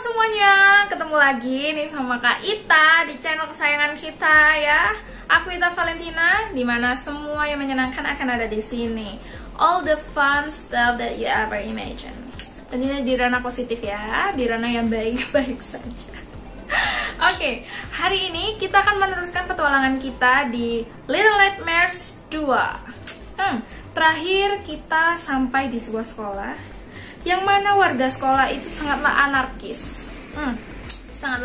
semuanya, ketemu lagi nih sama Kak Ita di channel kesayangan kita ya. Aku Ita Valentina, dimana semua yang menyenangkan akan ada di sini. All the fun stuff that you ever imagine. Tentunya di ranah positif ya, di ranah yang baik-baik saja. Oke, hari ini kita akan meneruskan petualangan kita di Little Nightmares 2. Terakhir kita sampai di sebuah sekolah. Yang mana warga sekolah itu sangatlah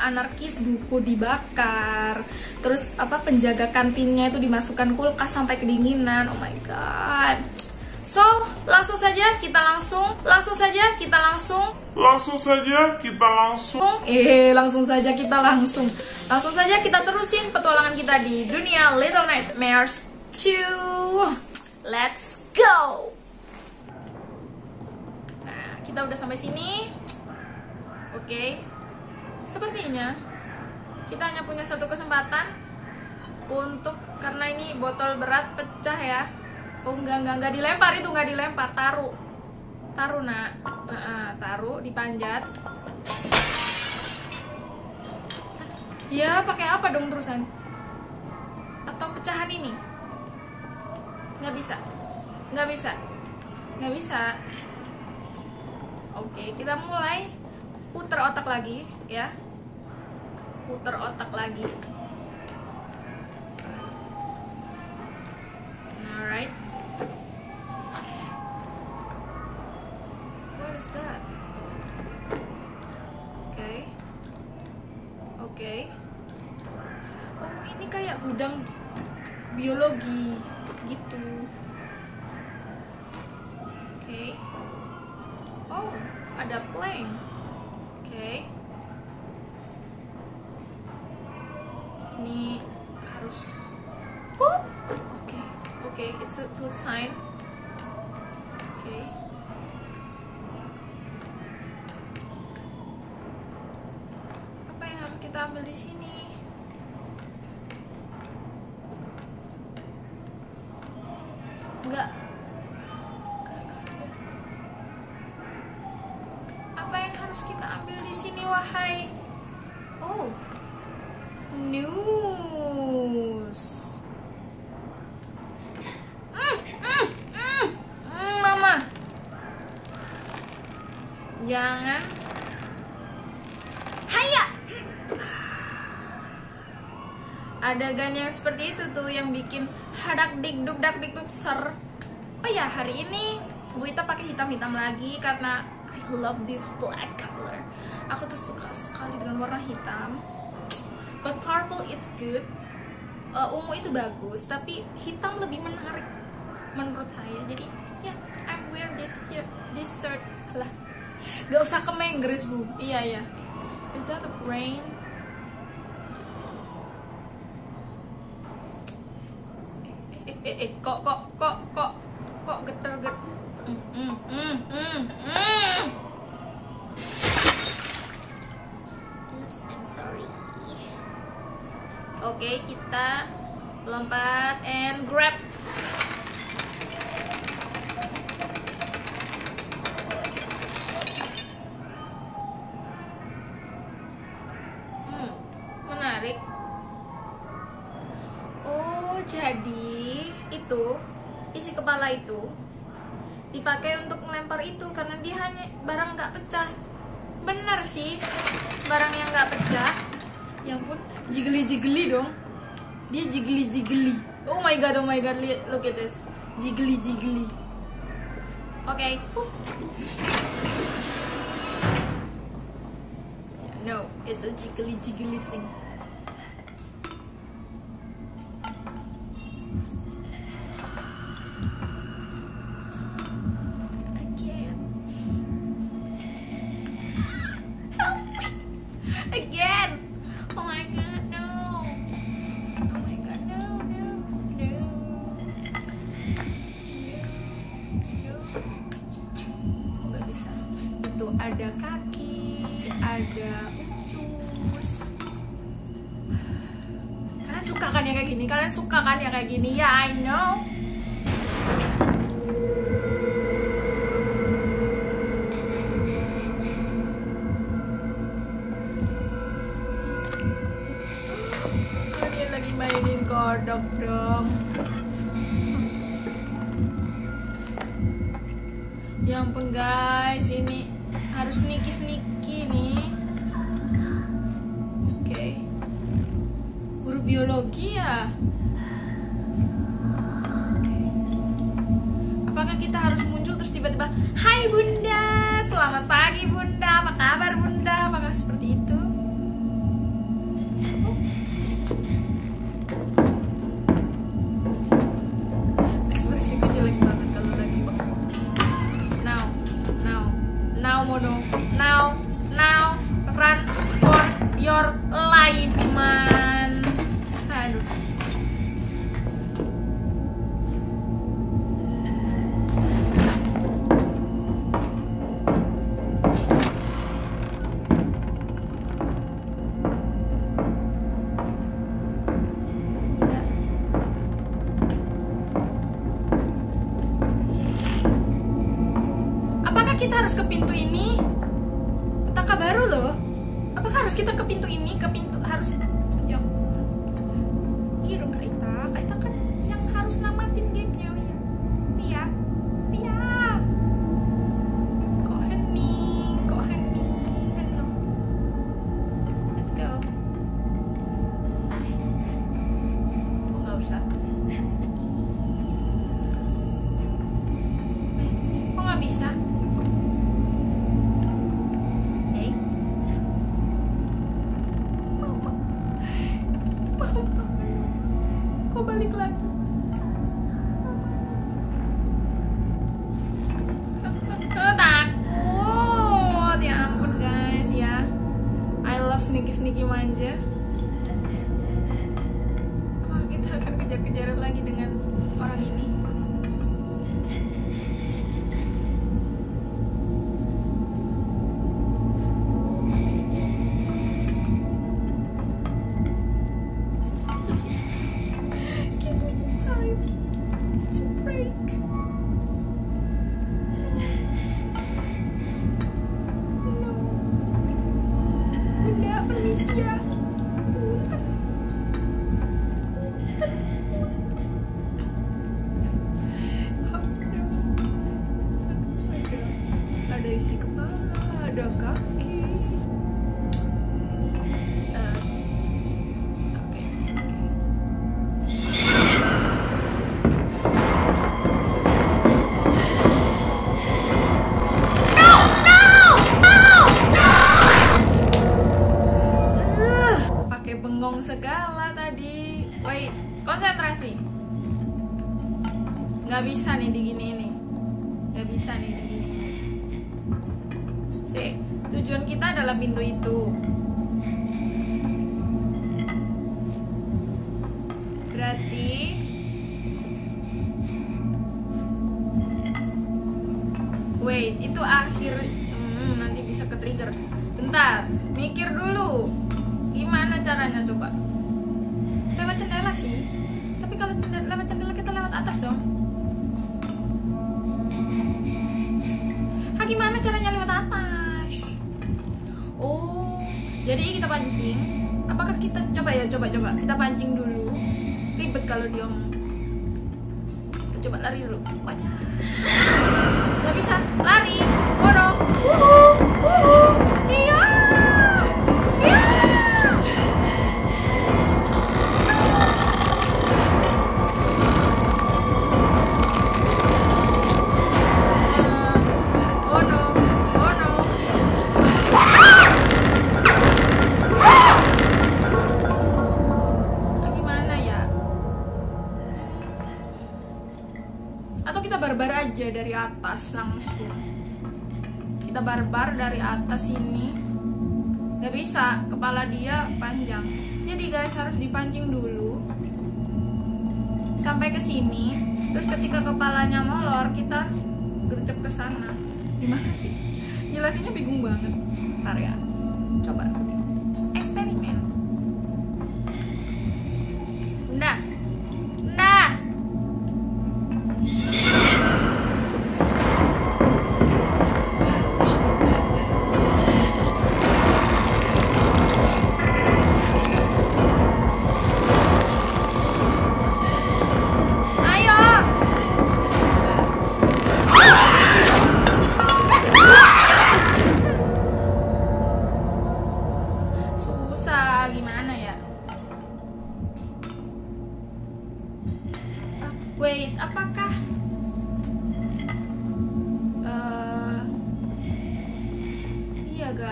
anarkis, buku dibakar, terus penjaga kantinnya itu dimasukkan kulkas sampai kedinginan. Oh my god. So langsung saja kita terusin petualangan kita di dunia Little Nightmares 2. Let's go. Kita udah sampai sini. Oke. Sepertinya kita hanya punya satu kesempatan untuk, karena ini botol berat pecah ya. Oh enggak dilempar itu, enggak dilempar, taruh nak, taruh dipanjat. Ya pakai apa dong terusan? Atau pecahan ini? Nggak bisa. Oke, kita mulai puter otak lagi ya. Alright. What is that? Oke. Oh, ini kayak gudang biologi gitu. Oh, ada plank. Ini harus. Oke, it's a good sign. Apa yang harus kita ambil di sini? Wahai, oh, news. Mama, jangan. Haya. Adegan yang seperti itu tuh yang bikin hadak dikduk ser. Oh ya, hari ini Bu Ita pakai hitam-hitam lagi karena I love this black color. Aku tuh suka sekali dengan warna hitam. But purple it's good. Ungu itu bagus, tapi hitam lebih menarik menurut saya. Jadi ya, I'm wear this shirt. Alah, gak usah ke Inggris Bu. Iya. Is that a brain? Kok geter. Oops, I'm sorry. Oke, kita lompat and grab. Menarik. Oh, jadi itu isi kepala itu dipakai untuk melempar itu karena dia hanya barang nggak pecah. Bener sih, barang yang nggak pecah. Ya ampun, jigeli dong. Dia jigeli. Oh my god, look at this. Jigeli. Oke. No, it's a jigeli thing. Ada kaki, ada ucus. Kalian suka kan ya kayak gini? Ya, I know. dong dong. Ya ampun guys, ini harus niki-niki nih. Oke, okay. Guru biologi ya. Okay. Apakah kita harus muncul terus tiba-tiba, "Hai Bunda, selamat pagi Bunda, apa kabar Bunda?" Apakah seperti itu? Langsung kita barbar dari atas ini, nggak bisa, kepala dia panjang. Jadi guys harus dipancing dulu sampai ke sini, terus ketika kepalanya molor kita gercep ke sana. Gimana sih? Jelasinnya bingung banget. Ntar ya, coba eksperimen.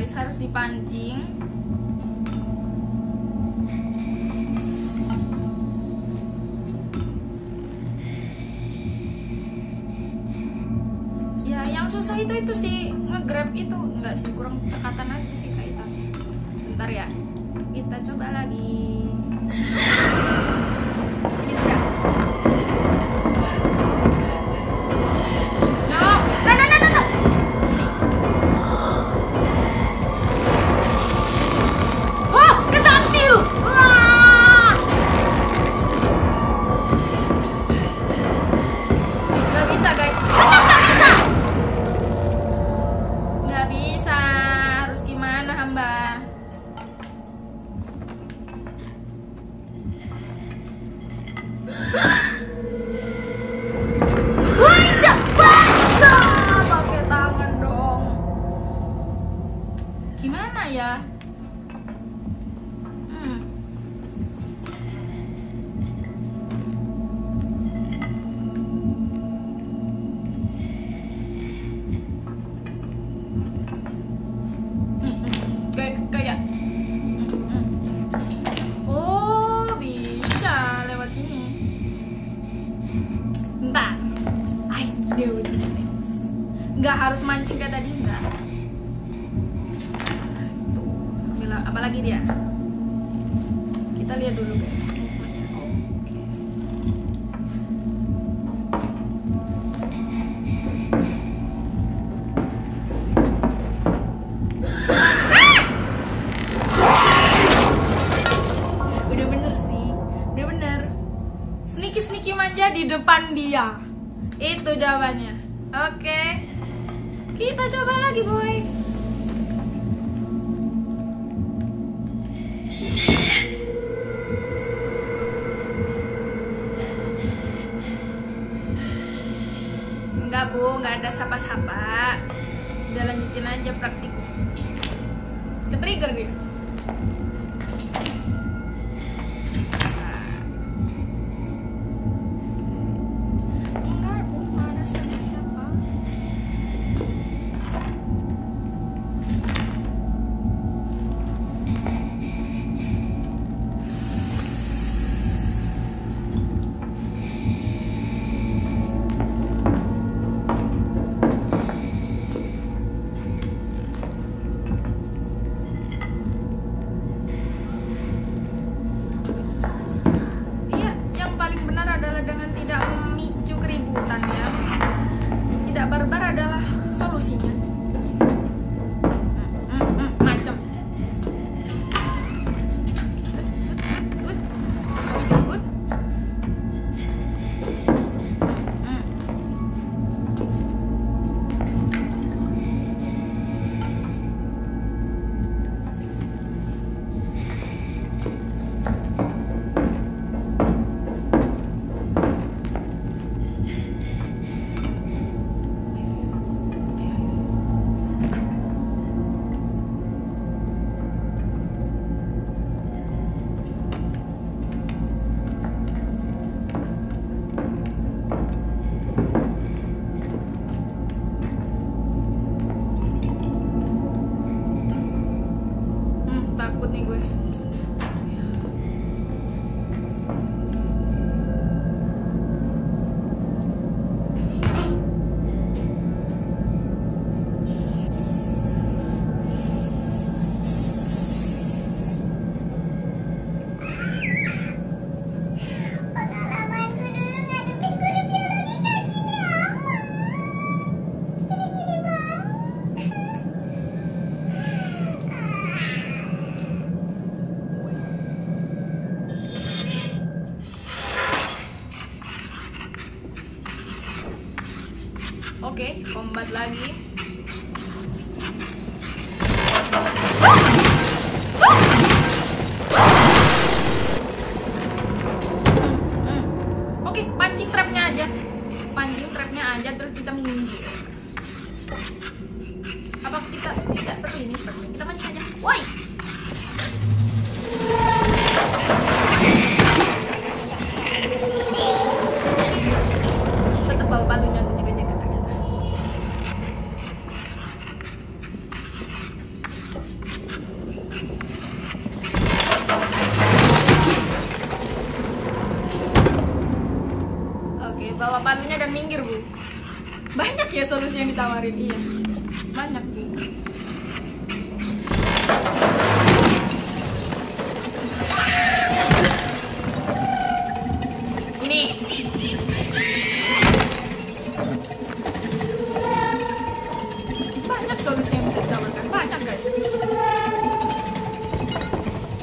guys, harus dipancing. Ya, yang susah itu sih, nge-grab itu. Enggak sih, kurang cekatan aja sih Kak Ita. Bentar ya, kita coba lagi. Sini sudah. Nggak harus mancing kayak tadi, enggak. Tuh, apalagi dia. Kita lihat dulu guys movementnya. Oke. Udah bener sih, udah bener. Sneaky-sneaky manja di depan dia. Itu jawabannya. Oke. Kita coba lagi, boy. Enggak, Bu, enggak ada sapa-sapa. Udah lanjutin aja praktikum. Ketrigger dia. Oke, kombat lagi. Oke, pancing trapnya aja. Pancing trapnya aja, terus kita menunggu. Apa kita tidak perlu ini seperti ini? Kita pancing aja. Woi! Tetap bawa palunya. terus yang ditawarin. Iya, banyak gitu. Ini banyak solusi yang bisa ditawarkan, banyak guys.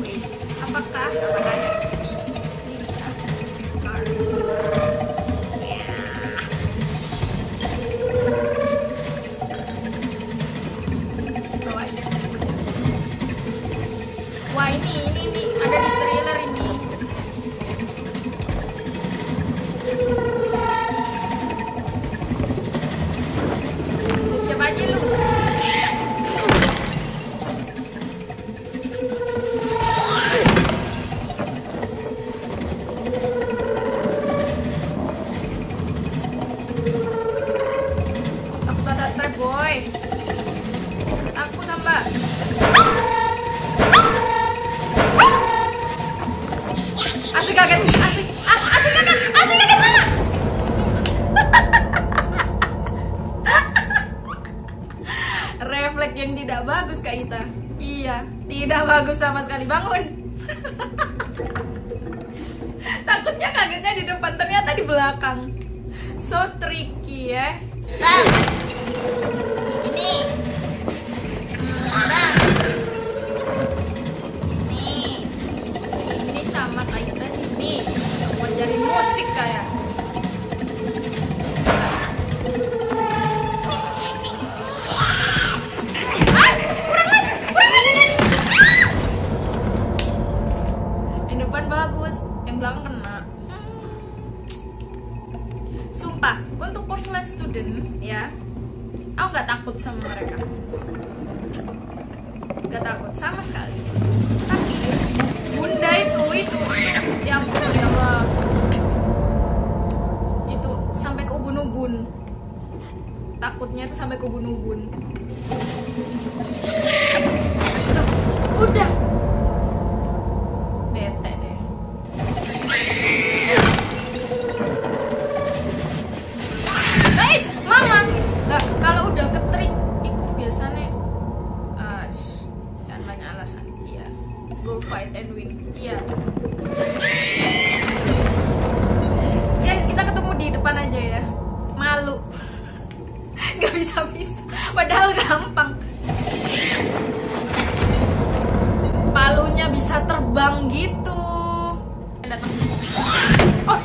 Wih, apakah ada? Takutnya itu sampai ke ubun-ubun. Udah bete deh. Guys, mama. Nah, kalau udah ketrik itu biasanya jangan banyak alasan. Iya. Go fight and win. Iya. Guys, kita ketemu di depan aja ya. Malu. Gak bisa-bisa, padahal gampang. Palunya bisa terbang gitu. Oh,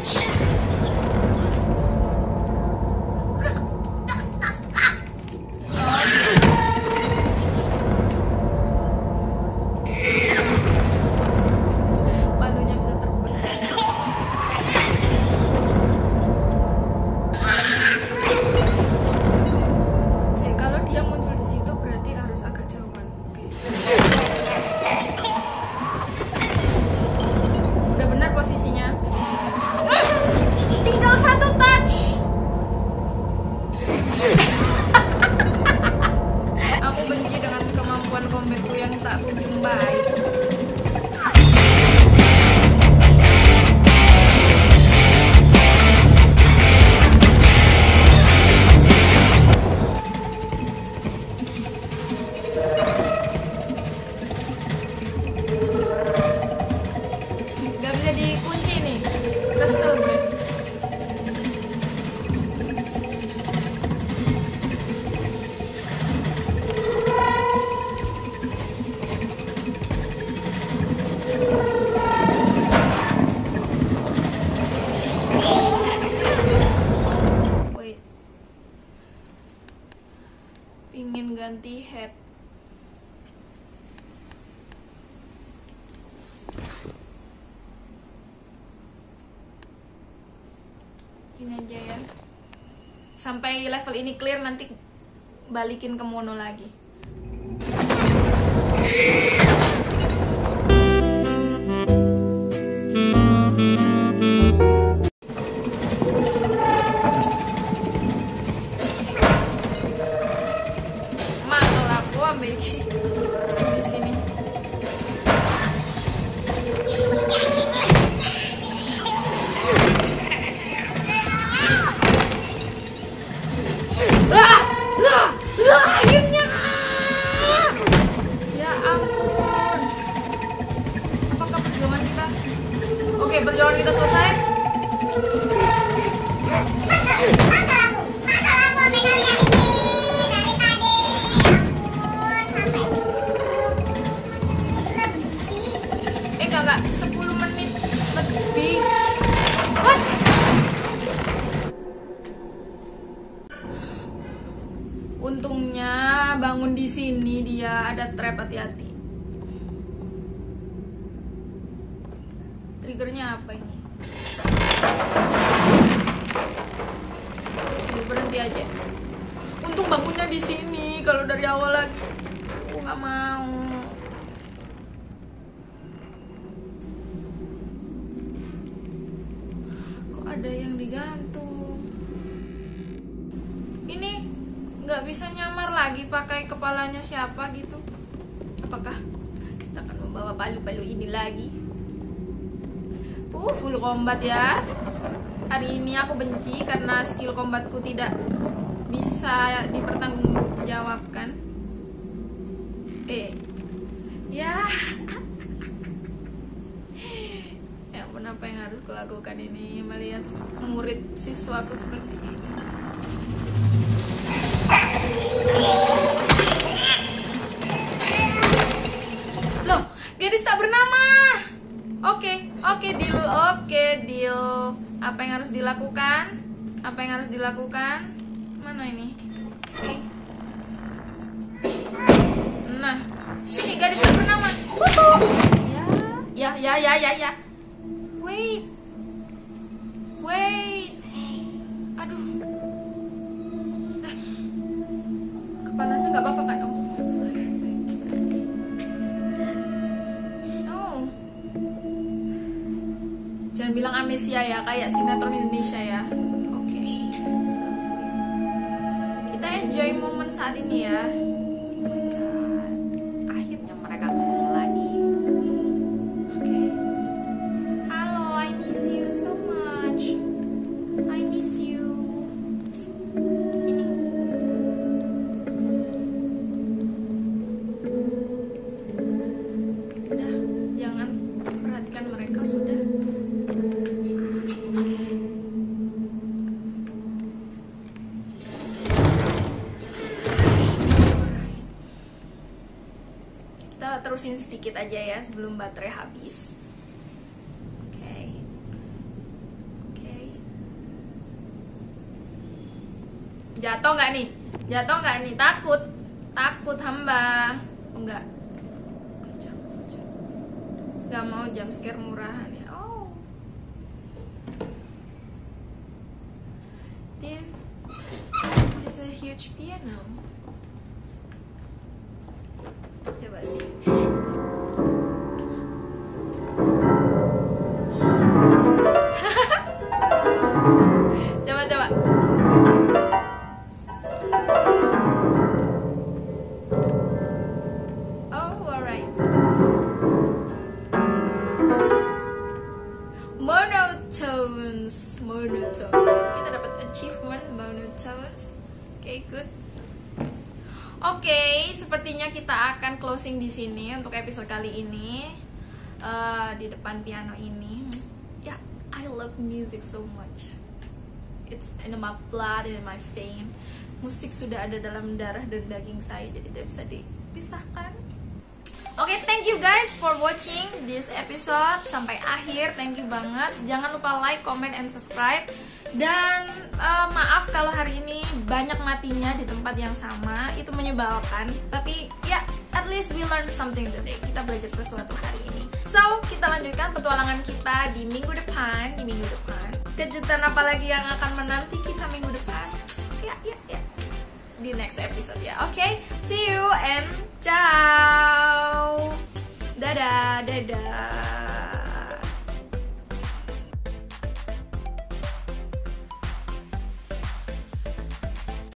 sampai level ini clear, nanti balikin ke mono lagi. Ah! Untungnya bangun di sini dia ada trap, hati-hati. Triggernya apa ini? Berhenti aja. Untung bangunnya di sini. Kalau dari awal lagi, aku nggak mau. Kok ada yang digantung? Ini nggak bisa nyamar lagi pakai kepalanya siapa gitu. Apakah kita akan membawa palu-palu ini lagi? Full combat ya. Hari ini aku benci karena skill combatku tidak bisa dipertanggungjawabkan. Ya. Ya, kenapa yang harus kulakukan ini melihat murid siswaku seperti ini? Loh, gadis tak bernama. Oke, deal. Apa yang harus dilakukan? Mana ini? Nah, sini gadis tak bernama. Ya. Wait. Aduh. Kepalanya nggak apa-apa kan? Jangan bilang amnesia ya, kayak sinetron Indonesia ya. Oke, so sweet. Kita enjoy momen saat ini ya. Oh my god, akhirnya mereka ketemu lagi. Oke. Halo, I miss you so much. I miss you. Ini. Udah, jangan perhatikan mereka sudah. Terusin sedikit aja ya sebelum baterai habis. Oke. Jatuh nggak nih? Takut hamba. Enggak. Nggak mau jump scare murahan ya. Oh. This is a huge piano. Coba sih. Monotones. Kita dapat achievement monotones. Oke, good. Oke, sepertinya kita akan closing di sini untuk episode kali ini, di depan piano ini. Ya, I love music so much. It's in my blood, in my vein. Musik sudah ada dalam darah dan daging saya, jadi tidak bisa dipisahkan. Oke, thank you guys for watching this episode sampai akhir. Thank you banget. Jangan lupa like, comment, and subscribe. Dan maaf kalau hari ini banyak matinya di tempat yang sama. Itu menyebalkan. Tapi ya, at least we learn something today. Kita belajar sesuatu hari ini. So, kita lanjutkan petualangan kita di minggu depan. Kejutan apa lagi yang akan menanti kita minggu depan? Ya. Di next episode ya. Oke, see you and ciao. Dadah.